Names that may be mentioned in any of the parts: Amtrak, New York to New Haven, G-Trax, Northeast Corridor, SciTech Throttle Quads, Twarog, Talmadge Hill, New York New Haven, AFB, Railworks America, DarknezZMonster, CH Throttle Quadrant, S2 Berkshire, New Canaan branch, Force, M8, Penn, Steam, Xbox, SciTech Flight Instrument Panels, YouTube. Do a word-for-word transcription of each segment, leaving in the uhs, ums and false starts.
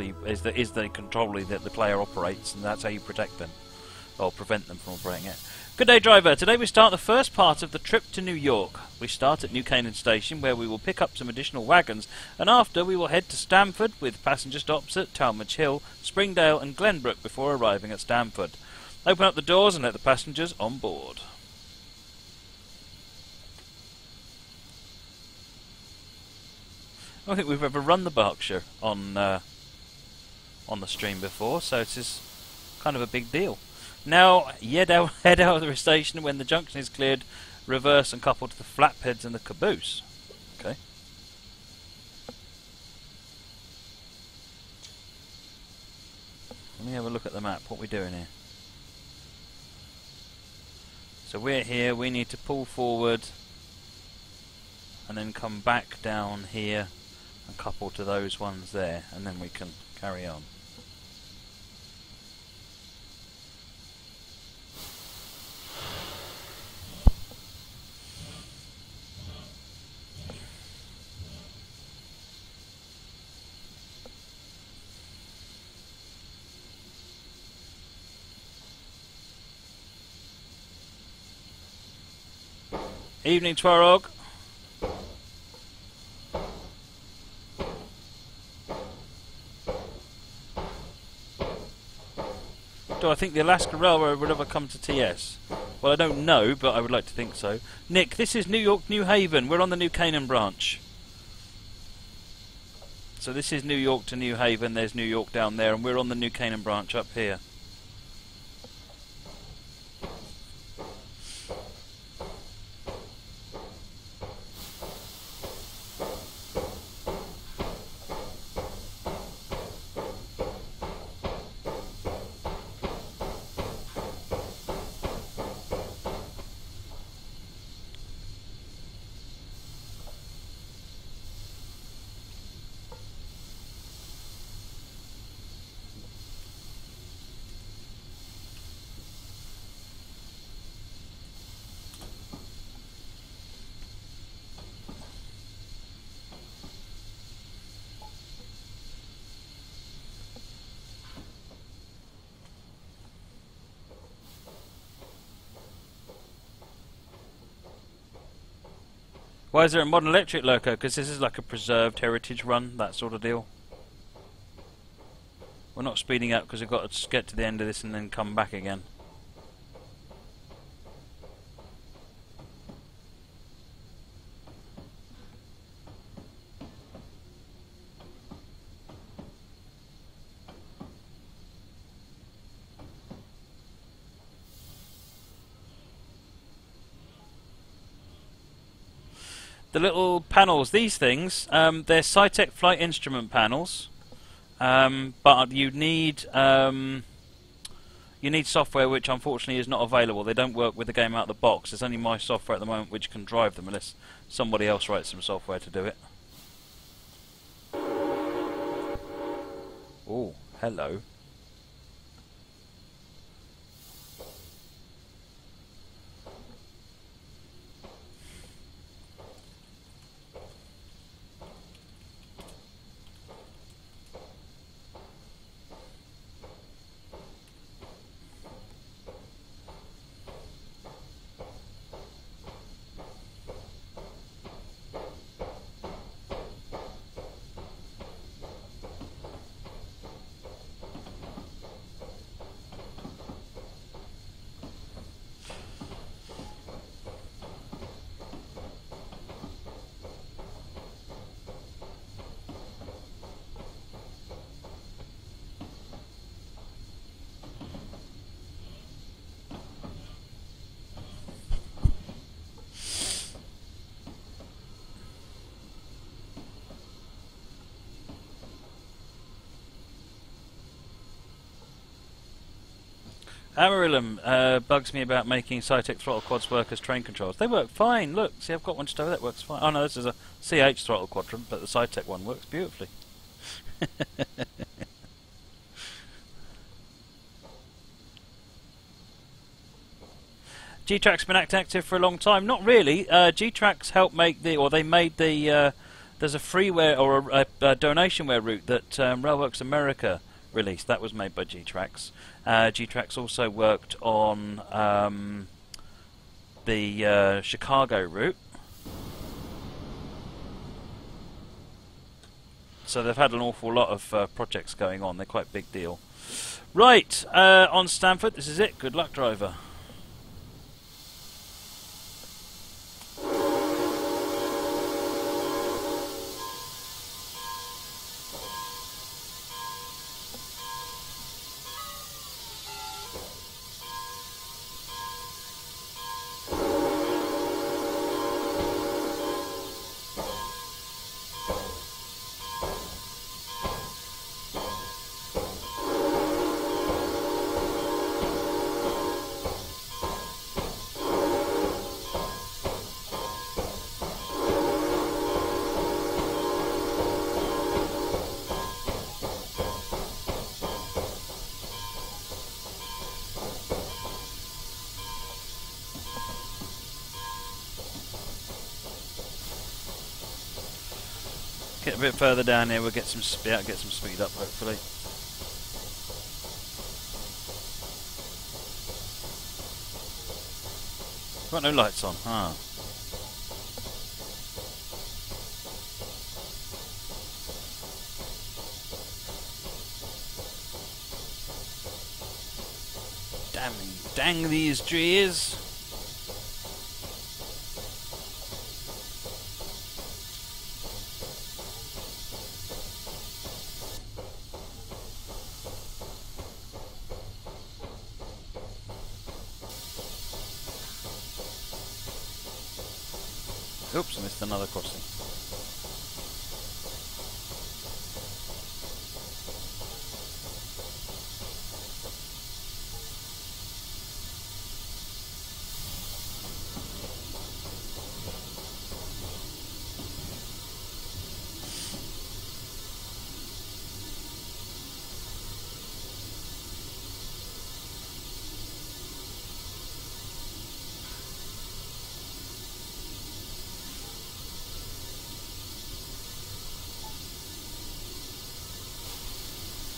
actually is the is the controller that the player operates, and that's how you protect them or prevent them from operating it. Good day, driver. Today we start the first part of the trip to New York. We start at New Canaan Station, where we will pick up some additional wagons, and after we will head to Stamford with passenger stops at Talmadge Hill, Springdale and Glenbrook before arriving at Stamford. Open up the doors and let the passengers on board. I don't think we've ever run the Berkshire on uh, on the stream before, so it is kind of a big deal. Now, head out, head out of the station. When the junction is cleared, reverse and couple to the flatheads and the caboose. Okay. Let me have a look at the map. What are we doing here? So we're here. We need to pull forward and then come back down here and couple to those ones there, and then we can carry on. Evening, Twarog. Do I think the Alaska Railroad would ever come to T S? Well, I don't know, but I would like to think so. Nick, this is New York, New Haven. We're on the New Canaan branch. So this is New York to New Haven. There's New York down there, and we're on the New Canaan branch up here. Why is there a modern electric loco? Because this is like a preserved heritage run, that sort of deal. We're not speeding up because we've got to get to the end of this and then come back again. The little panels, these things, um, they're SciTech Flight Instrument Panels, um, but you need um, you need software which unfortunately is not available. They don't work with the game out of the box. There's only my software at the moment which can drive them, unless somebody else writes some software to do it. Oh, hello. Amarillum uh, bugs me about making SciTech Throttle Quads work as train controls. They work fine. Look, see, I've got one just over there. That works fine. Oh no, this is a C H Throttle Quadrant, but the SciTech one works beautifully. G-Trax been act active for a long time. Not really. Uh, G-Trax helped make the, or they made the uh, There's a freeware or a, a, a donationware route that um, Railworks America released. That was made by G-Trax. Uh, G-Trax also worked on um, the uh, Chicago route. So they've had an awful lot of uh, projects going on. They're quite a big deal. Right, uh, on Stanford, this is it. Good luck, driver. Get a bit further down here, we'll get some speed out, get some speed up hopefully. Got no lights on, huh? Damn, dang these trees! Oops, I missed another crossing.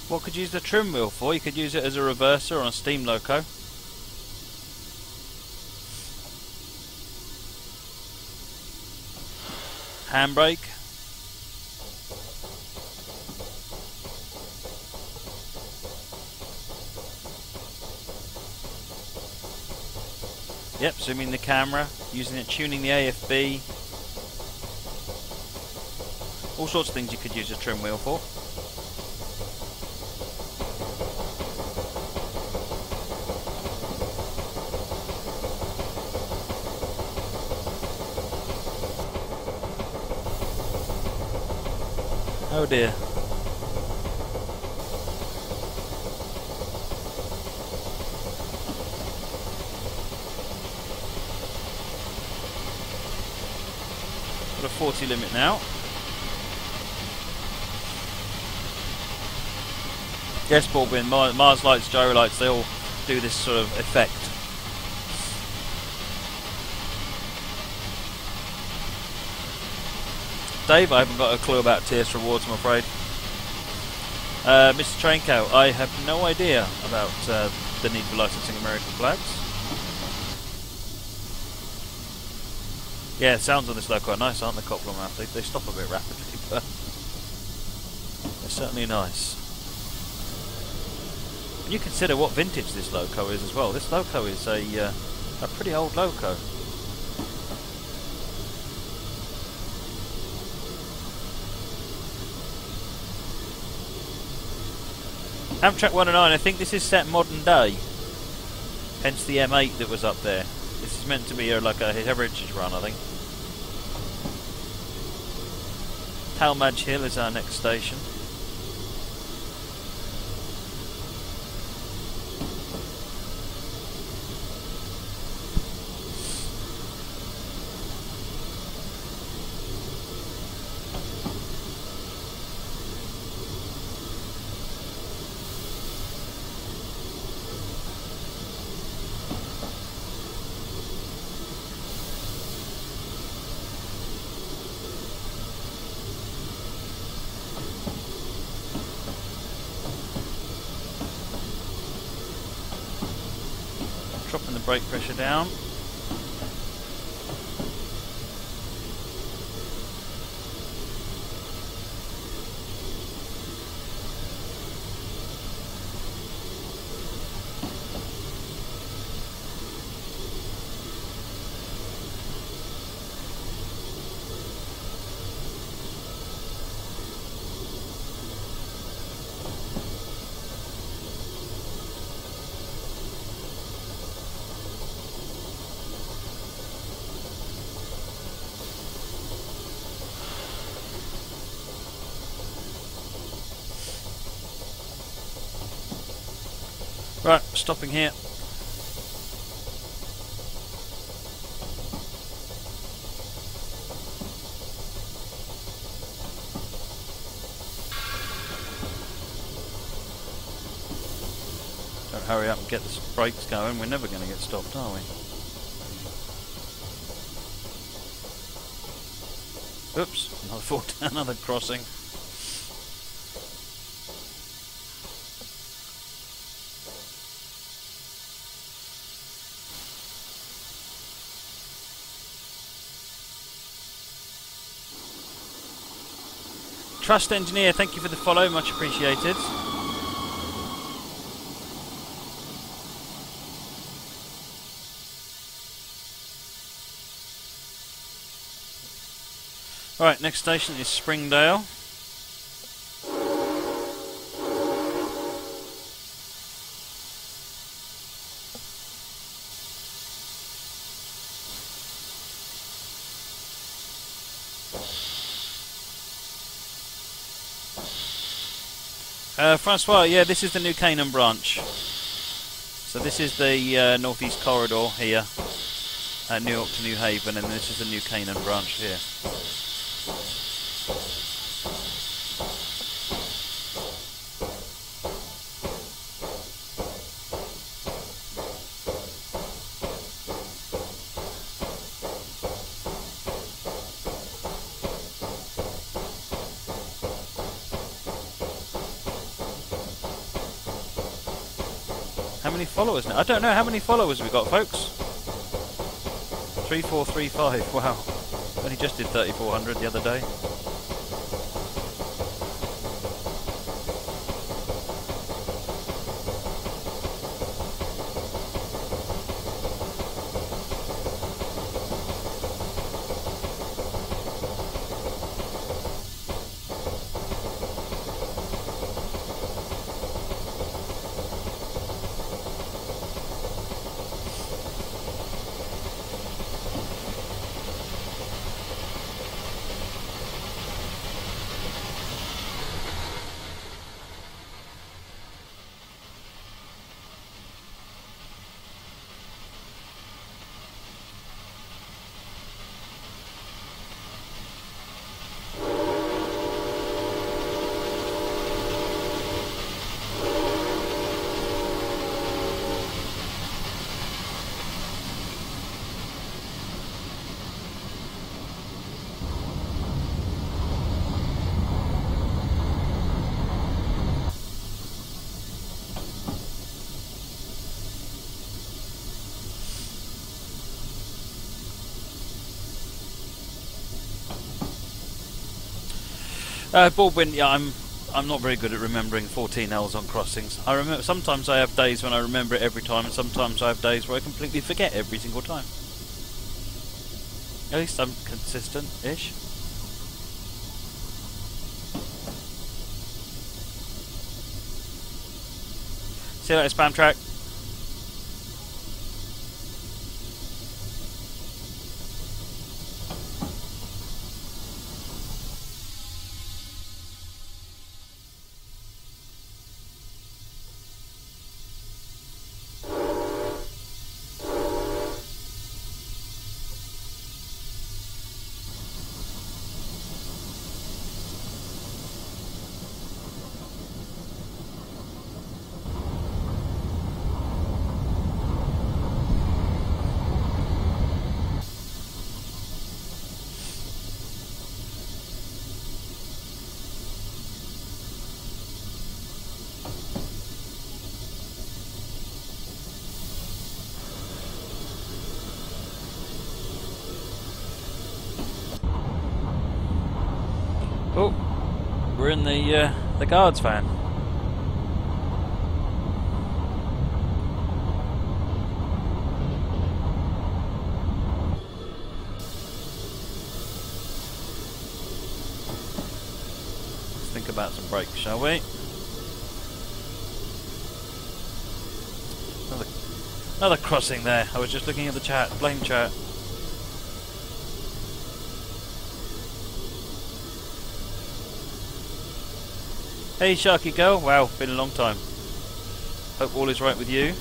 What could you use the trim wheel for? You could use it as a reverser on a steam loco. Handbrake. Yep, zooming the camera, using it, tuning the A F B. All sorts of things you could use a trim wheel for. Oh dear. Got a forty limit now. Yes, ball wind, Mars, Mars lights, gyro lights, they all do this sort of effect. Dave, I haven't got a clue about T S rewards, I'm afraid. Uh, Mister Traincow, I have no idea about uh, the need for licensing American flags. Yeah, sounds on this look quite nice, aren't they, Coplamouth? They, they stop a bit rapidly, but they're certainly nice. And you consider what vintage this loco is as well. This loco is a, uh, a pretty old loco. Amtrak one oh nine, I think this is set modern day, hence the M eight that was up there. This is meant to be a, like a heritage run, I think. Talmadge Hill is our next station. and the brake pressure down. Right, stopping here. Don't hurry up and get the brakes going. We're never going to get stopped, are we? Oops, another fall down, another crossing. Trust Engineer, thank you for the follow, much appreciated. Alright, next station is Springdale. Uh, Francois, yeah, this is the New Canaan branch. So this is the uh, Northeast Corridor here, uh, New York to New Haven, and this is the New Canaan branch here. Followers now. I don't know how many followers we got, folks. three four three five. Wow. Only just did thirty-four hundred the other day. Uh, Baldwin, yeah, I'm I'm not very good at remembering fourteen L's on crossings. I remember sometimes I have days when I remember it every time, and sometimes I have days where I completely forget every single time. At least I'm consistent-ish. See you later, Spam Track. in the uh, the guard's van. Let's think about some brakes, shall we? Another, another crossing there. I was just looking at the chart, flame chart. Hey Sharky girl, wow, been a long time. Hope all is right with you.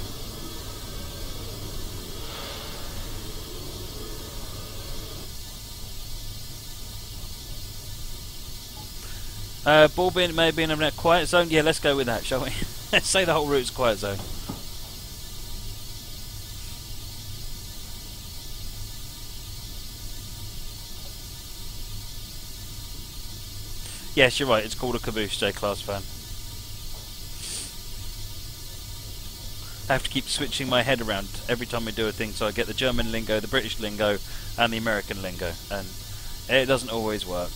Uh, ball bin may be in a quiet zone. Yeah, let's go with that, shall we? Let's say the whole route's quiet zone. Yes, you're right, it's called a caboose, J-Class van. I have to keep switching my head around every time we do a thing, so I get the German lingo, the British lingo, and the American lingo, and it doesn't always work.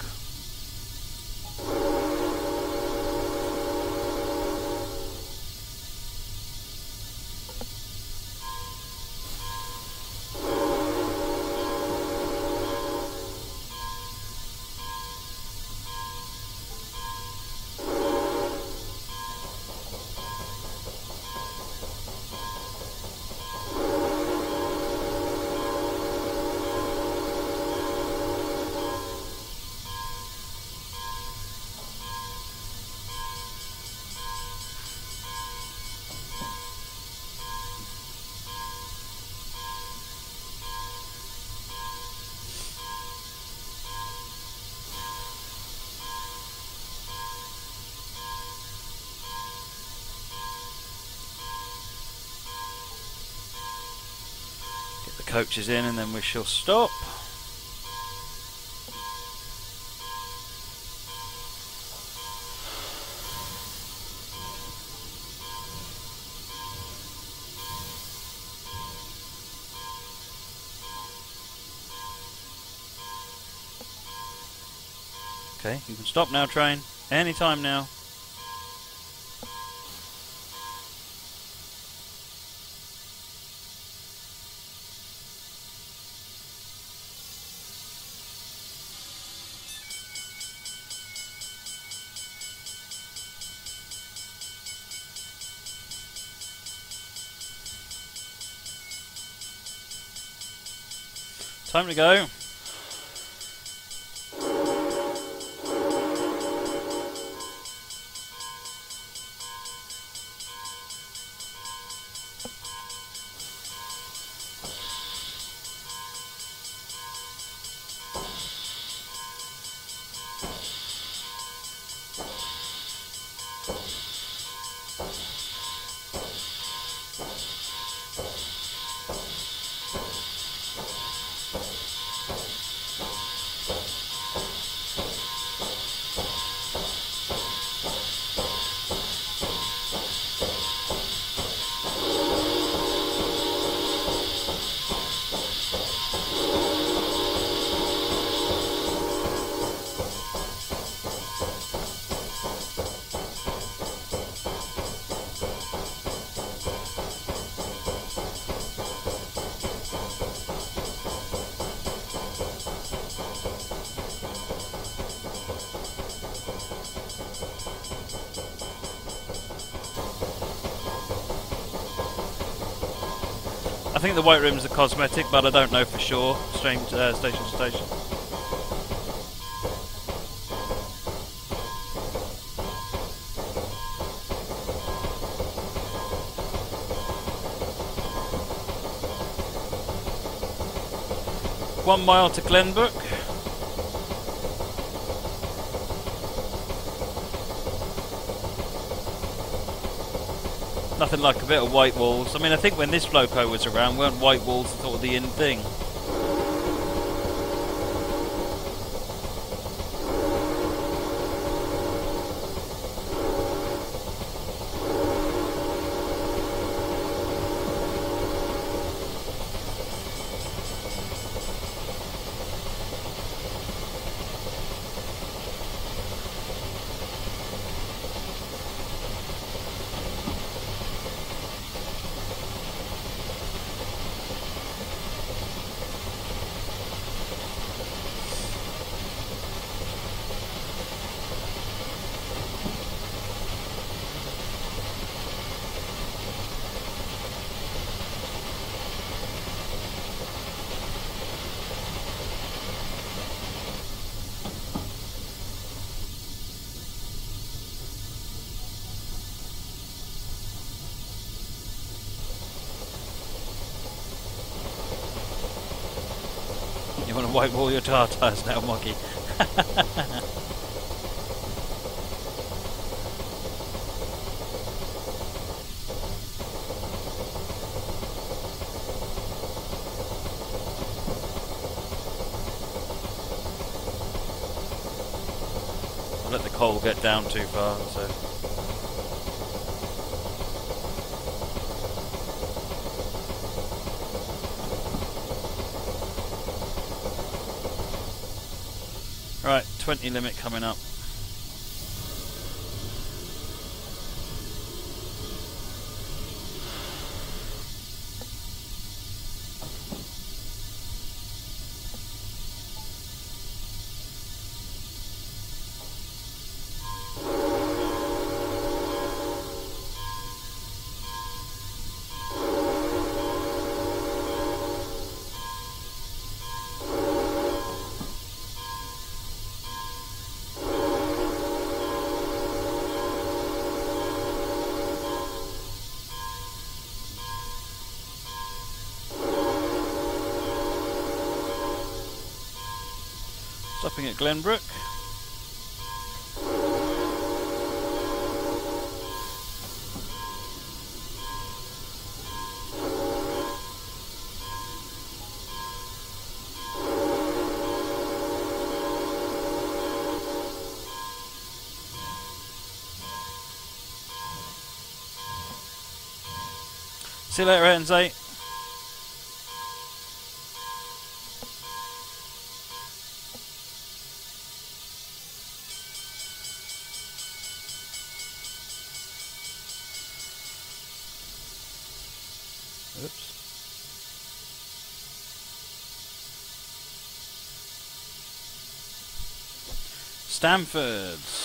Coaches in, and then we shall stop. Okay, you can stop now, train, anytime now. Time to go. I think the white rims are cosmetic, but I don't know for sure. Stream to, uh, station to station. One mile to Glenbrook. Nothing like a bit of white walls. I mean, I think when this Floco was around, weren't white walls sort of the in thing? wipe all your tartars now, Moggy. I'll let the coal get down too far, so... twenty limit coming up. Stopping at Glenbrook. See you later, N Z. Stamford's.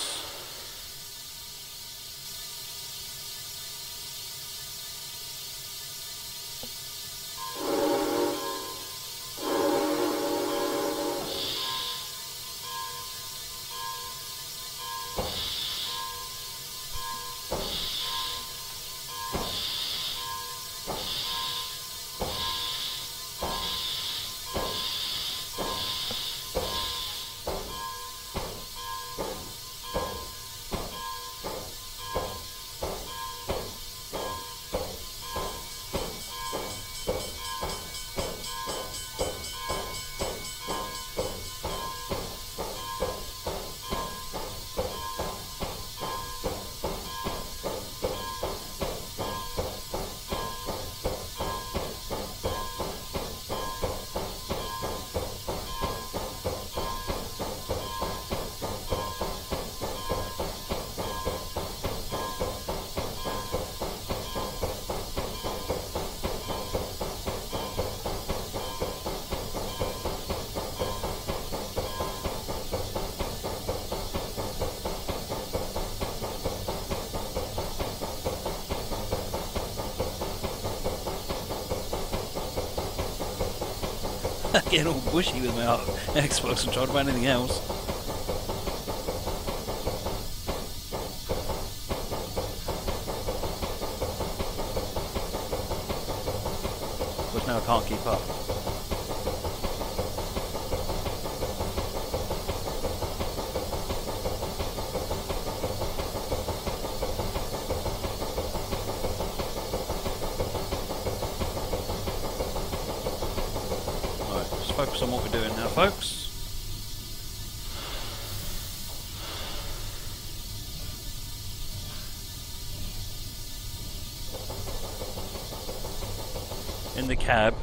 Getting all bushy with my heart. Xbox and talking about anything else. But now I can't keep up. Focus on what we're doing now, folks. In the cab.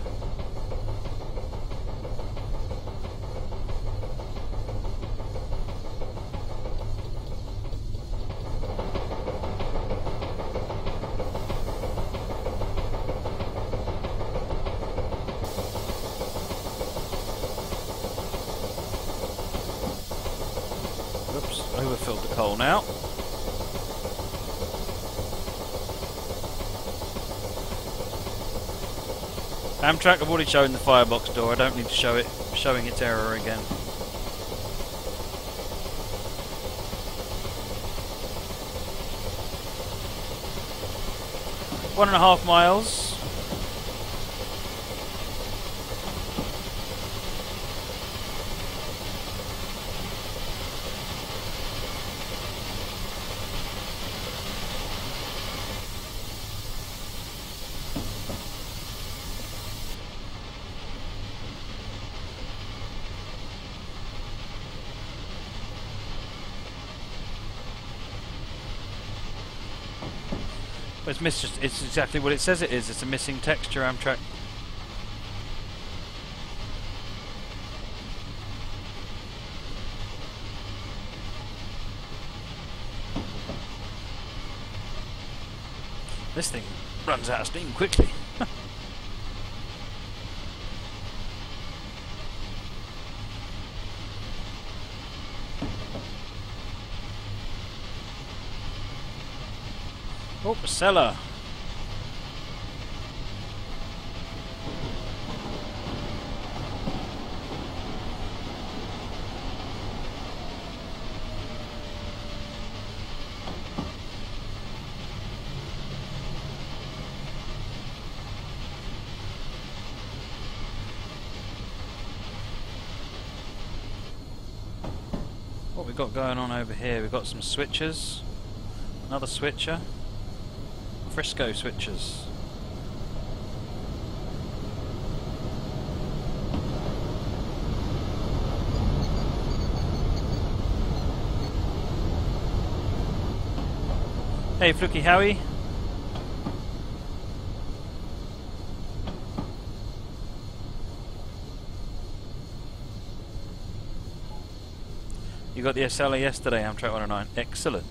Amtrak, I've already shown the firebox door, I don't need to show it, showing its error again. One and a half miles. It's, mis it's exactly what it says it is. It's a missing texture, Amtrak. This thing runs out of steam quickly. Oh, cellar. What we've got going on over here? We've got some switchers, another switcher. Frisco switches. Hey, Fluky Howie. You got the S L A yesterday, Amtrak one oh nine. Excellent.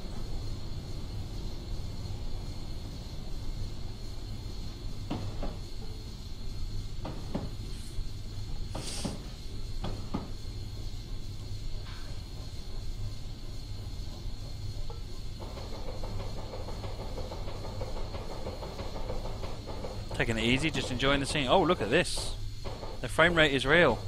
Taking it easy, just enjoying the scene. Oh, look at this. The frame rate is real.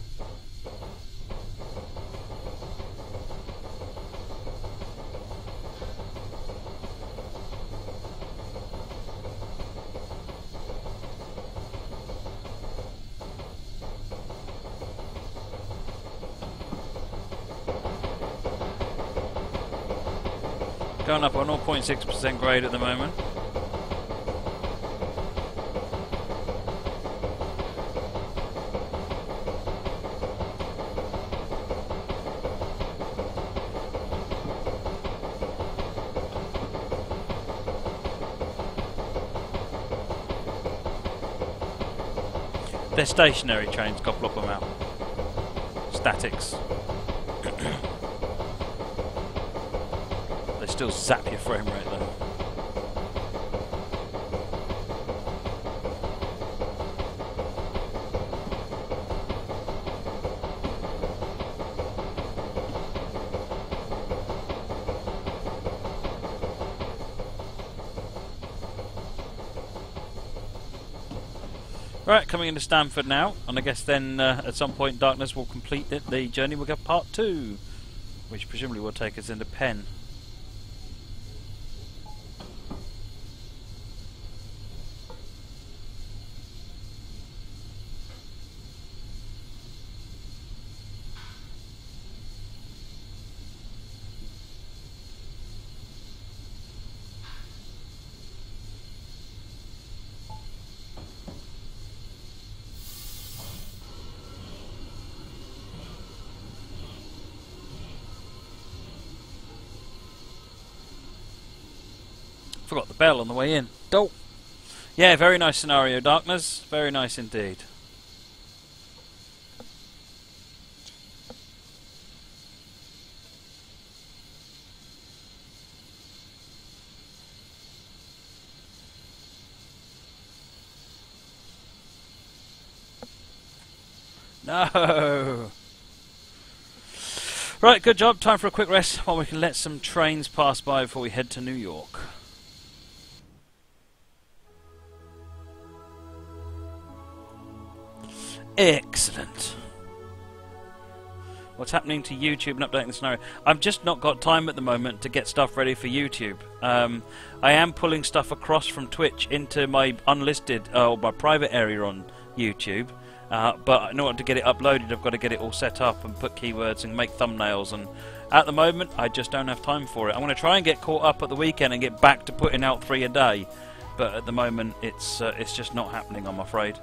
Going up on zero point six percent grade at the moment. They're stationary trains, God block them out. Statics. They still zap your frame rate though. Right, coming into Stamford now, and I guess then uh, at some point Darkness will complete it. The journey will get part two, which presumably will take us into Penn. Forgot the bell on the way in. Dope. Yeah, very nice scenario, Darkness. Very nice indeed. No. Right, good job. Time for a quick rest while we can let some trains pass by before we head to New York. Excellent. What's happening to YouTube and updating the scenario? I've just not got time at the moment to get stuff ready for YouTube. Um, I am pulling stuff across from Twitch into my unlisted uh, or my private area on YouTube, uh, but in order to get it uploaded, I've got to get it all set up and put keywords and make thumbnails. And at the moment, I just don't have time for it. I'm going to try and get caught up at the weekend and get back to putting out three a day, but at the moment, it's uh, it's just not happening, I'm afraid.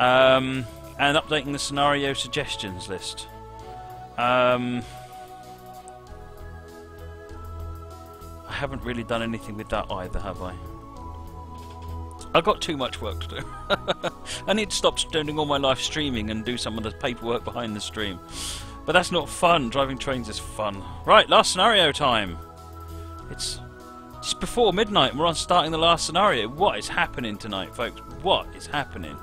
Um, And updating the scenario suggestions list. Um, I haven't really done anything with that either, have I? I've got too much work to do. I need to stop spending all my life streaming and do some of the paperwork behind the stream. But that's not fun. Driving trains is fun. Right, last scenario time. It's just before midnight and we're on starting the last scenario. What is happening tonight, folks? What is happening?